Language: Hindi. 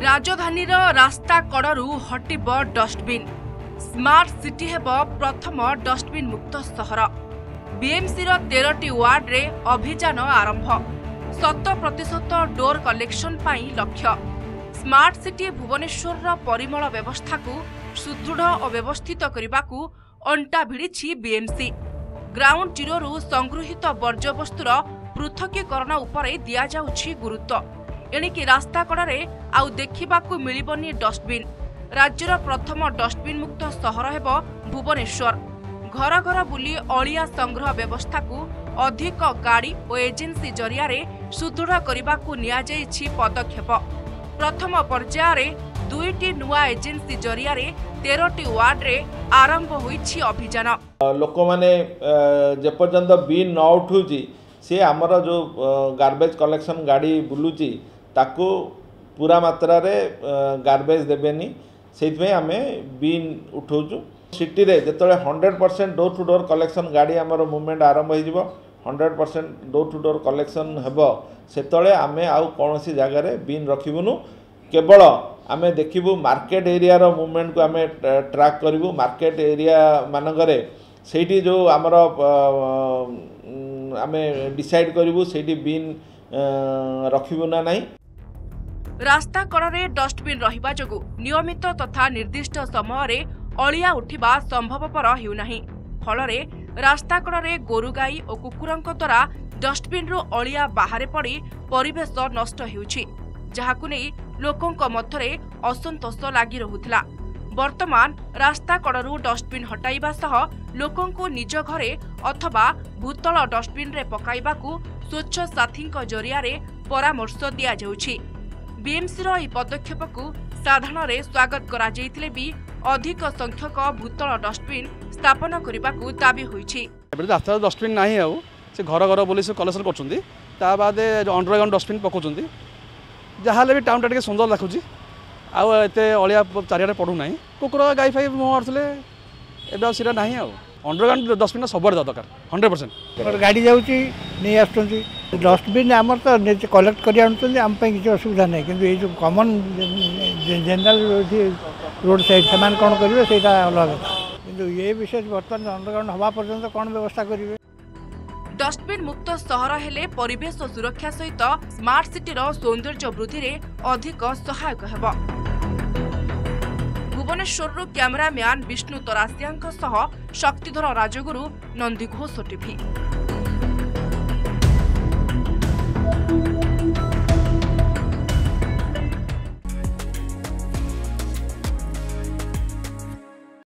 राजधानी रास्ता कड़ू हटिब डस्टबिन स्मार्ट सिटी हेब प्रथम डस्टबिन मुक्त सहर। बीएमसी 13टी वार्ड रे अभियान आरंभ 100% डोर कलेक्शन पाई लक्ष्य। स्मार्ट सिटी भुवनेश्वर परिमल व्यवस्था को सुदृढ़ और व्यवस्थित करने को अंटा भिड़ी बीएमसी। ग्राउंड जीरो संगृहित वर्ज्यवस्तुर पृथकीकरण उपरे दिया जाउछि गुरुत्व। एणिकी रास्ता कड़े आउ देखिबाकू मिलिबनी डस्टबिन। राज्यर प्रथम डस्टबिन मुक्त सहर हेब भुवनेश्वर। घर घर बुली अलिया संग्रह व्यवस्था को अधिक गाड़ी और एजेन्सी जरिया सुदृढ़ करने को नि पदक्षेप। प्रथम पर्यायर दुईटी नुआ एजेन्सी जरिया 13टी वार्ड रे आरंभ होईछि अभियान। लोक माने जेपर्यंत बी न उठुची सी आमर जो गार्बेज कलेक्शन गाड़ी बुलुची ताकू पूरा मात्रा रे गार्बेज देबेनी, सेइथमे आमे बी उठौछु। सिटी रे जेतले 100% डोर टू डोर कलेक्शन गाड़ी आमर मुवमेंट आरंभ होइजिवो, 100% डोर टू डोर कलेक्शन हेबो, सेतले आमे आउ कोनोसी जागा रे बीन रखिबुनु। केवल आमे देखिबु मार्केट एरिया रो मूवमेंट को आमे ट्रैक करिबु। मार्केट एरिया मानकरे सेठी जो आमर आमे डिसाइड करिबु सेठी बीन रखिबु ना नहीं। रास्ता कड़े डस्टबिन रहिबा जगु नियमित तथा निर्दिष्ट समय रे अलिया उठिबा संभवपर हेउ नाही। फलरे रास्ता कड़े गोरु गाई और कुकुरंक द्वारा डस्टबिन रु अलिया बाहर पड़ी परिवेश नष्ट हेउछि, जहाकु नै लोकोंक मथरे असंतोष लागि रहुथला। वर्तमान रास्ता कड़ू डस्टबिन हटाइबा सह लोकोंकु निज घरे अथवा भूतल डस्टबिन रे पकाइबाकू स्वच्छ साथींक जरिया रे परामर्श दिया जाउछि। बीएमसी रो ई पदक्षेप को साधारण रे स्वागत करा जैतिले भी अधिक संख्यक भूतल डस्टबिन स्थापन करिबाकू दाबी होइछि। रास्ता डस्टबिन नाही आउ से घर घर बोली से कलेक्शन करछुंदी, ता बादे अंडरग्राउंड डस्टबिन पकोछुंदी, जहाँ भी टाउन टे सुंदर लगुच आलिया चारिड़े पड़ूना। कुकुर गाई फाई मारे एवं सीटा ना अंडरग्राउंड डस्टबिन सब दरकार 100% गाड़ी जाऊँगी नहीं आसुँच डस्टबिन आमर तो कलेक्ट कर असुविधा ना कि कमन जेनेल रोड सैड से कौन करेंगे से अलग कि ये विशेष बर्तमान अंडरग्राउंड हवा पर्यटन कौन व्यवस्था करेंगे। डस्टबिन मुक्त सहर हेले परिवेश और सुरक्षा सहित स्मार्ट सिटीर सौंदर्य वृद्धि रे अधिक सहायक हेब। भुवनेश्वर कैमरामैन विष्णु तरासियांक सह शक्तिधर राजगुरु नंदी घोष टीवी।